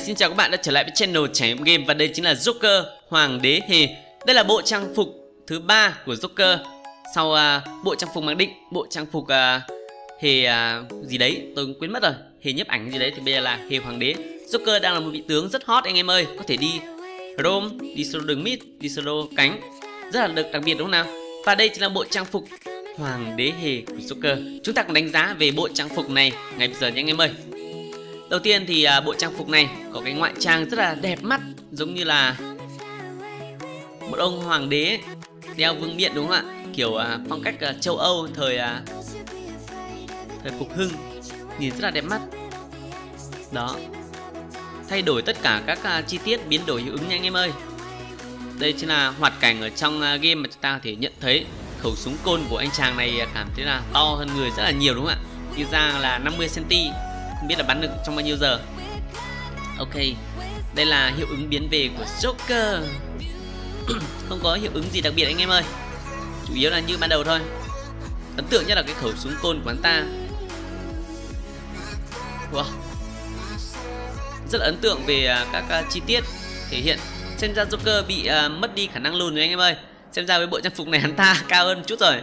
Xin chào các bạn đã trở lại với channel Trải Nghiệm Game. Và đây chính là Joker Hoàng Đế Hề. Đây là bộ trang phục thứ 3 của Joker. Sau bộ trang phục mặc định, bộ trang phục gì đấy, tôi cũng quên mất rồi, Hề nhấp ảnh gì đấy, thì bây giờ là Hề Hoàng Đế. Joker đang là một vị tướng rất hot anh em ơi. Có thể đi roam, đi solo đường mid, đi solo cánh, rất là được đặc biệt đúng không nào. Và đây chính là bộ trang phục Hoàng Đế Hề của Joker. Chúng ta cùng đánh giá về bộ trang phục này ngay bây giờ nhé anh em ơi. Đầu tiên thì bộ trang phục này có cái ngoại trang rất là đẹp mắt, giống như là một ông hoàng đế ấy, đeo vương miện đúng không ạ? Kiểu phong cách châu Âu thời phục hưng, nhìn rất là đẹp mắt. Đó, thay đổi tất cả các chi tiết, biến đổi hiệu ứng nha anh em ơi. Đây chính là hoạt cảnh ở trong game mà chúng ta có thể nhận thấy. Khẩu súng côn của anh chàng này cảm thấy là to hơn người rất là nhiều đúng không ạ? Thì ra là 50 cm, không biết là bắn được trong bao nhiêu giờ. Ok, đây là hiệu ứng biến về của Joker. Không có hiệu ứng gì đặc biệt anh em ơi, chủ yếu là như ban đầu thôi. Ấn tượng nhất là cái khẩu súng côn của hắn ta. Wow, rất là ấn tượng về các chi tiết thể hiện. Xem ra Joker bị mất đi khả năng lùn rồi anh em ơi. Xem ra với bộ trang phục này hắn ta cao hơn chút rồi,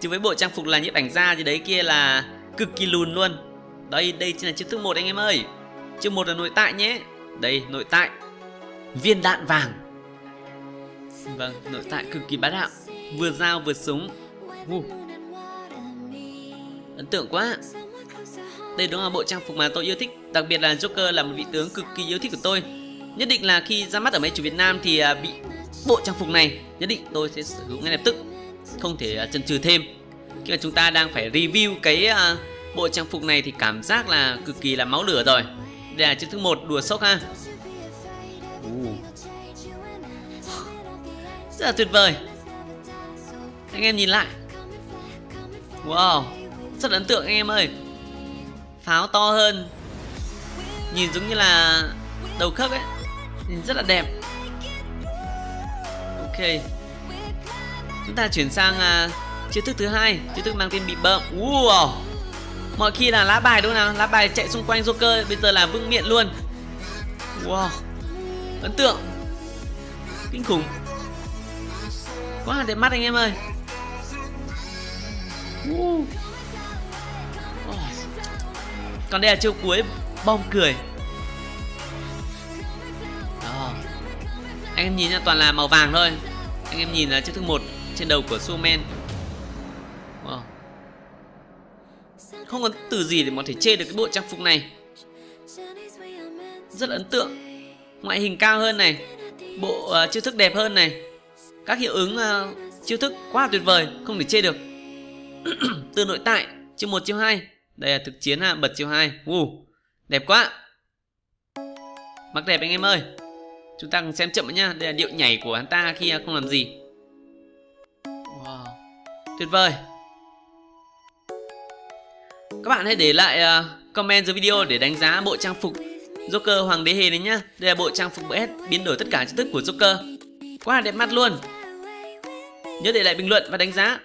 chứ với bộ trang phục là nhiếp ảnh ra gì đấy kia là cực kỳ lùn luôn. Đây, đây chính là chiêu thức 1 anh em ơi. Chiêu 1 là nội tại nhé. Đây, nội tại viên đạn vàng. Vâng, nội tại cực kỳ bá đạo, vừa dao vừa súng. Ấn tượng quá. Đây đúng là bộ trang phục mà tôi yêu thích. Đặc biệt là Joker là một vị tướng cực kỳ yêu thích của tôi. Nhất định là khi ra mắt ở máy chủ Việt Nam thì bị bộ trang phục này, nhất định tôi sẽ sử dụng ngay lập tức, không thể chần chừ thêm. Khi mà chúng ta đang phải review cái bộ trang phục này thì cảm giác là cực kỳ là máu lửa rồi. Đây là chiếc thứ 1 đùa sốc ha. Rất là tuyệt vời. Anh em nhìn lại, wow, rất là ấn tượng anh em ơi. Pháo to hơn, nhìn giống như là đầu khớp ấy, nhìn rất là đẹp. Ok, chúng ta chuyển sang chiêu thức thứ 2, chiêu thức mang tên bị bợm. Wow, mọi khi là lá bài đúng không nào, lá bài chạy xung quanh Joker, bây giờ là vương miện luôn. Wow, ấn tượng, kinh khủng, quá là đẹp mắt anh em ơi. Còn đây là chiêu cuối bom cười. Anh em nhìn là toàn là màu vàng thôi. Anh em nhìn là chiếc thứ 1 trên đầu của Superman. Wow, không có từ gì để mà có thể chê được cái bộ trang phục này, rất là ấn tượng. Ngoại hình cao hơn này, bộ chiêu thức đẹp hơn này, các hiệu ứng chiêu thức quá là tuyệt vời, không thể chê được. Từ nội tại, chiêu 1, chiêu 2. Đây là thực chiến ha, bật chiêu 2. Đẹp quá, mặc đẹp anh em ơi. Chúng ta cùng xem chậm nhá. Đây là điệu nhảy của hắn ta khi không làm gì. Wow, tuyệt vời. Các bạn hãy để lại comment dưới video để đánh giá bộ trang phục Joker Hoàng Đế Hề đấy nhá. Đây là bộ trang phục BS biến đổi tất cả chi tiết của Joker, quá là đẹp mắt luôn. Nhớ để lại bình luận và đánh giá.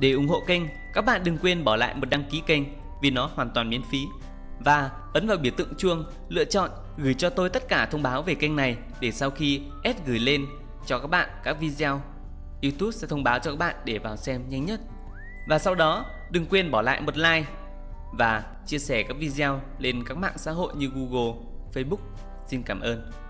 Để ủng hộ kênh, các bạn đừng quên bỏ lại một đăng ký kênh vì nó hoàn toàn miễn phí. Và ấn vào biểu tượng chuông, lựa chọn gửi cho tôi tất cả thông báo về kênh này để sau khi ad gửi lên cho các bạn các video, YouTube sẽ thông báo cho các bạn để vào xem nhanh nhất. Và sau đó đừng quên bỏ lại một like và chia sẻ các video lên các mạng xã hội như Google, Facebook. Xin cảm ơn.